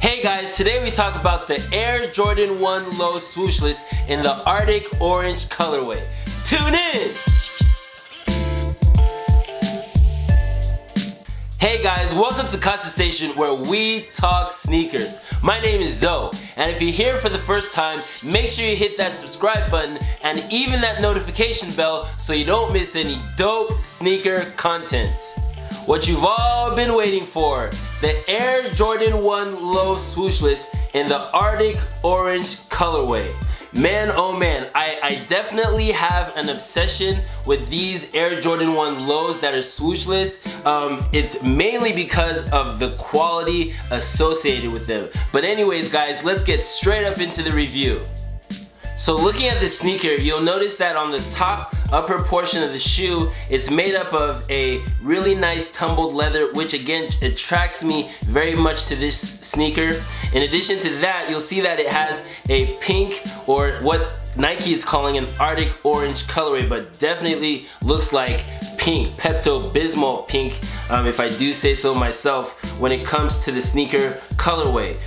Hey guys, today we talk about the Air Jordan 1 Low Swooshless in the Arctic Orange colorway. Tune in! Hey guys, welcome to Casa Station where we talk sneakers. My name is Zoe, and if you're here for the first time, make sure you hit that subscribe button and even that notification bell so you don't miss any dope sneaker content. What you've all been waiting for, the Air Jordan 1 Low Swooshless in the Arctic Orange colorway. Man, oh man, I definitely have an obsession with these Air Jordan 1 Lows that are swooshless. It's mainly because of the quality associated with them. But anyways guys, let's get straight up into the review. So looking at the sneaker, you'll notice that on the top upper portion of the shoe, it's made up of a really nice tumbled leather, which again attracts me very much to this sneaker. In addition to that, you'll see that it has a pink, or what Nike is calling an Arctic Orange colorway, but definitely looks like pink, Pepto-Bismol pink, if I do say so myself, when it comes to the sneaker colorway.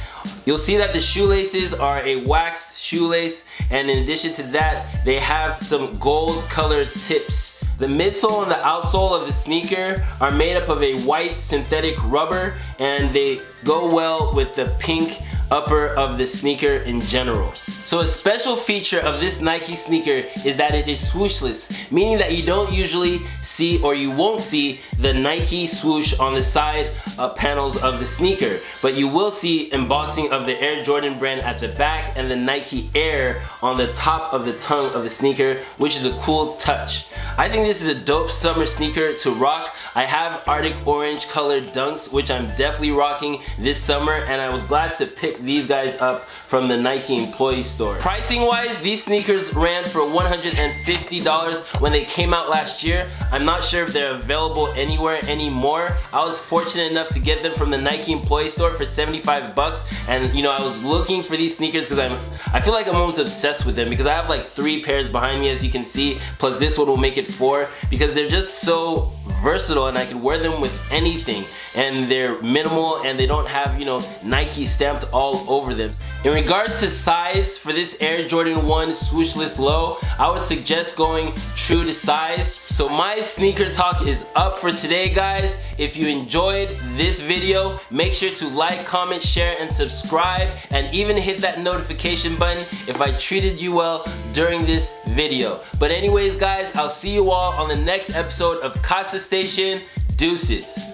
You'll see that the shoelaces are a waxed shoelace, and in addition to that, they have some gold colored tips. The midsole and the outsole of the sneaker are made up of a white synthetic rubber, and they go well with the pink upper of the sneaker in general. So a special feature of this Nike sneaker is that it is swooshless, meaning that you don't usually see, or you won't see, the Nike swoosh on the side panels of the sneaker, but you will see embossing of the Air Jordan brand at the back and the Nike Air on the top of the tongue of the sneaker, which is a cool touch. I think this is a dope summer sneaker to rock. I have Arctic Orange colored dunks, which I'm definitely rocking this summer, and I was glad to pick these guys up from the Nike employee store. Pricing wise, these sneakers ran for $150 when they came out last year. I'm not sure if they're available anywhere anymore. I was fortunate enough to get them from the Nike employee store for 75 bucks, and you know, I was looking for these sneakers because I feel like I'm almost obsessed with them, because I have like 3 pairs behind me, as you can see, plus this one will make it 4, because they're just so versatile and I can wear them with anything, and they're minimal and they don't have, you know, Nike stamped all over them. In regards to size for this Air Jordan 1 Swooshless Low, I would suggest going true to size. So my sneaker talk is up for today guys. If you enjoyed this video, make sure to like, comment, share, and subscribe, and even hit that notification button if I treated you well during this video. But anyways guys, I'll see you all on the next episode of Casa Station. Deuces.